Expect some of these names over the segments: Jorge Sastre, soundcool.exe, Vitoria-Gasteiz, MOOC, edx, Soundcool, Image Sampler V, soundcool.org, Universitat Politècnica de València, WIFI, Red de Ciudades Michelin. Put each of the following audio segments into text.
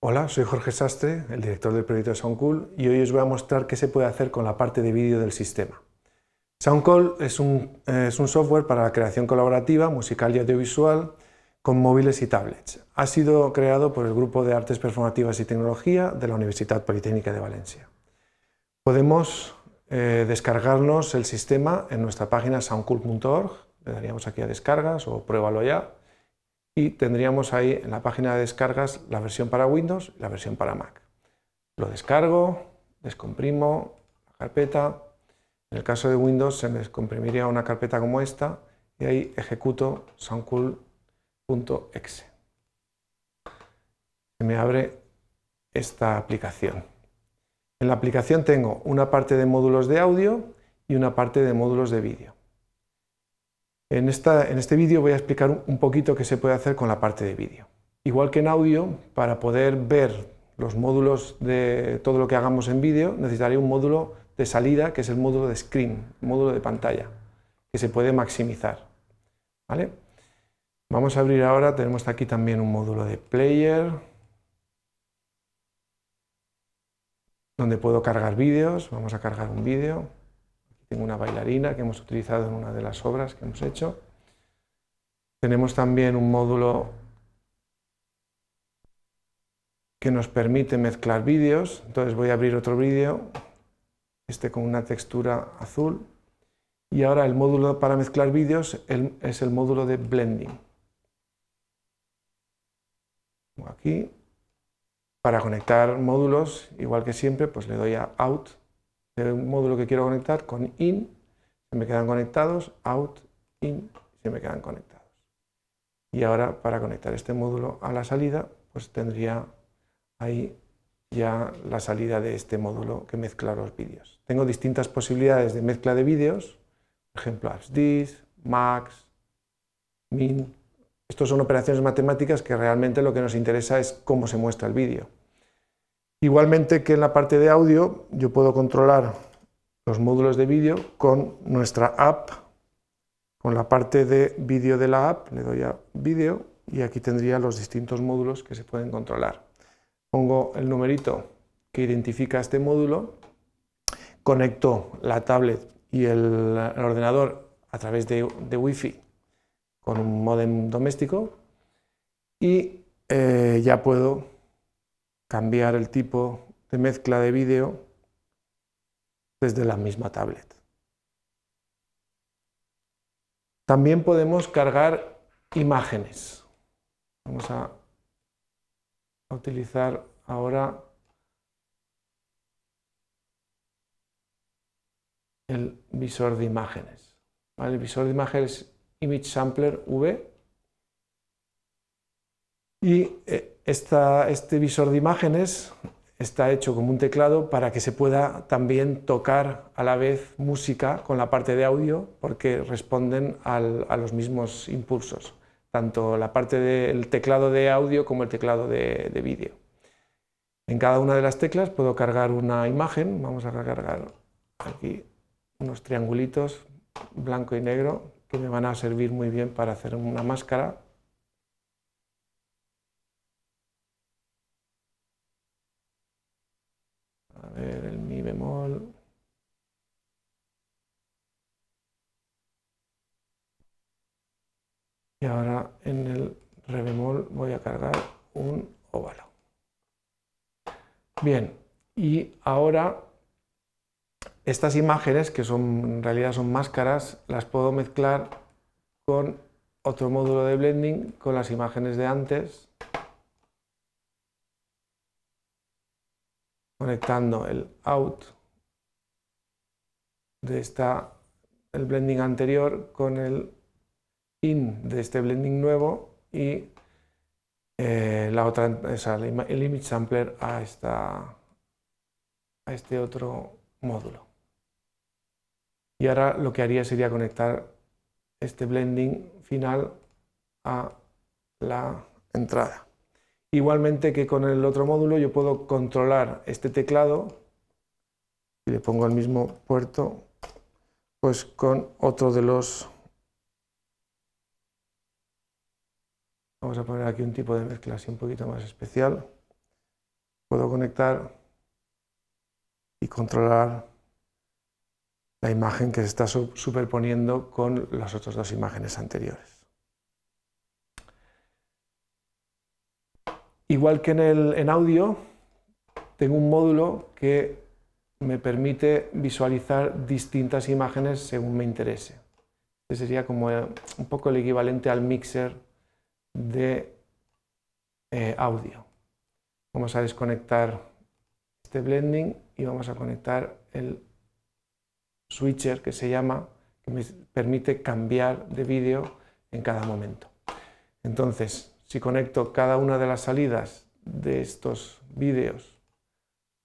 Hola, soy Jorge Sastre, el director del proyecto de Soundcool, y hoy os voy a mostrar qué se puede hacer con la parte de vídeo del sistema. Soundcool es un software para la creación colaborativa, musical y audiovisual con móviles y tablets. Ha sido creado por el Grupo de Artes Performativas y Tecnología de la Universitat Politècnica de València. Podemos descargarnos el sistema en nuestra página soundcool.org, le daríamos aquí a descargas o pruébalo ya. Y tendríamos ahí en la página de descargas la versión para Windows y la versión para Mac. Lo descargo, descomprimo la carpeta. En el caso de Windows se me descomprimiría una carpeta como esta y ahí ejecuto soundcool.exe. Se me abre esta aplicación. En la aplicación tengo una parte de módulos de audio y una parte de módulos de vídeo. En este vídeo voy a explicar un poquito qué se puede hacer con la parte de vídeo. Igual que en audio, para poder ver los módulos de todo lo que hagamos en vídeo, necesitaré un módulo de salida, que es el módulo de screen, módulo de pantalla, que se puede maximizar. ¿Vale? Vamos a abrir ahora, tenemos aquí también un módulo de player, donde puedo cargar vídeos, vamos a cargar un vídeo. Tengo una bailarina que hemos utilizado en una de las obras que hemos hecho. Tenemos también un módulo que nos permite mezclar vídeos. Entonces voy a abrir otro vídeo, este con una textura azul. Y ahora el módulo para mezclar vídeos es el módulo de blending. Como aquí, para conectar módulos, igual que siempre, pues le doy a Out. Un módulo que quiero conectar con in, se me quedan conectados, out, in, se me quedan conectados. Y ahora para conectar este módulo a la salida, pues tendría ahí ya la salida de este módulo que mezcla los vídeos. Tengo distintas posibilidades de mezcla de vídeos, por ejemplo, absdis, max, min. Estos son operaciones matemáticas que realmente lo que nos interesa es cómo se muestra el vídeo. Igualmente que en la parte de audio, yo puedo controlar los módulos de vídeo con nuestra app, con la parte de vídeo de la app, le doy a vídeo y aquí tendría los distintos módulos que se pueden controlar. Pongo el numerito que identifica este módulo, conecto la tablet y el ordenador a través de Wi-Fi con un módem doméstico y ya puedo cambiar el tipo de mezcla de vídeo desde la misma tablet. También podemos cargar imágenes. Vamos a utilizar ahora el visor de imágenes. ¿Vale? El visor de imágenes es Image Sampler V. Y este visor de imágenes está hecho como un teclado para que se pueda también tocar a la vez música con la parte de audio porque responden a los mismos impulsos, tanto la parte del teclado de audio como el teclado de vídeo. En cada una de las teclas puedo cargar una imagen, vamos a cargar aquí unos triangulitos blanco y negro que me van a servir muy bien para hacer una máscara. El mi bemol. Y ahora en el re bemol voy a cargar un óvalo. Bien, y ahora estas imágenes, que en realidad son máscaras, las puedo mezclar con otro módulo de blending, con las imágenes de antes, conectando el out de el blending anterior con el in de este blending nuevo y el image sampler a este otro módulo. Y ahora lo que haría sería conectar este blending final a la entrada. Igualmente que con el otro módulo yo puedo controlar este teclado y le pongo el mismo puerto pues con otro de los... Vamos a poner aquí un tipo de mezcla así un poquito más especial. Puedo conectar y controlar la imagen que se está superponiendo con las otras dos imágenes anteriores. Igual que en audio, tengo un módulo que me permite visualizar distintas imágenes según me interese. Este sería como un poco el equivalente al mixer de audio. Vamos a desconectar este blending y vamos a conectar el switcher, que se llama, que me permite cambiar de vídeo en cada momento. Entonces, si conecto cada una de las salidas de estos vídeos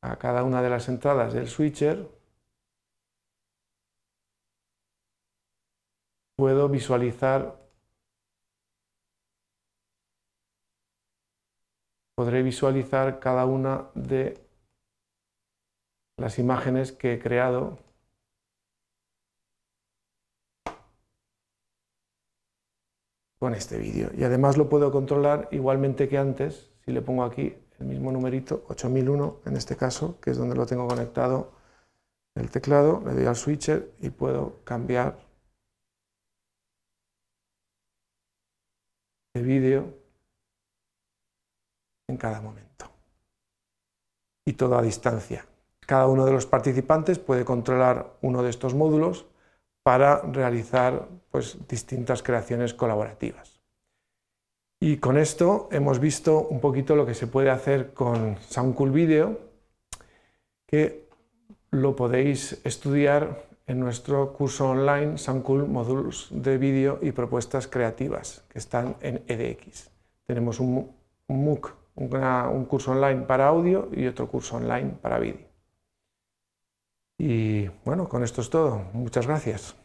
a cada una de las entradas del switcher, puedo visualizar, podré visualizar cada una de las imágenes que he creado con este vídeo. Y además lo puedo controlar igualmente que antes, si le pongo aquí el mismo numerito, 8001 en este caso, que es donde lo tengo conectado el teclado, le doy al switcher y puedo cambiar de vídeo en cada momento. Y todo a distancia. Cada uno de los participantes puede controlar uno de estos módulos para realizar, pues, distintas creaciones colaborativas. Y con esto hemos visto un poquito lo que se puede hacer con Soundcool Video, que lo podéis estudiar en nuestro curso online Soundcool Módulos de Vídeo y Propuestas Creativas, que están en edx. Tenemos un MOOC, un curso online para audio y otro curso online para vídeo. Y bueno, con esto es todo. Muchas gracias.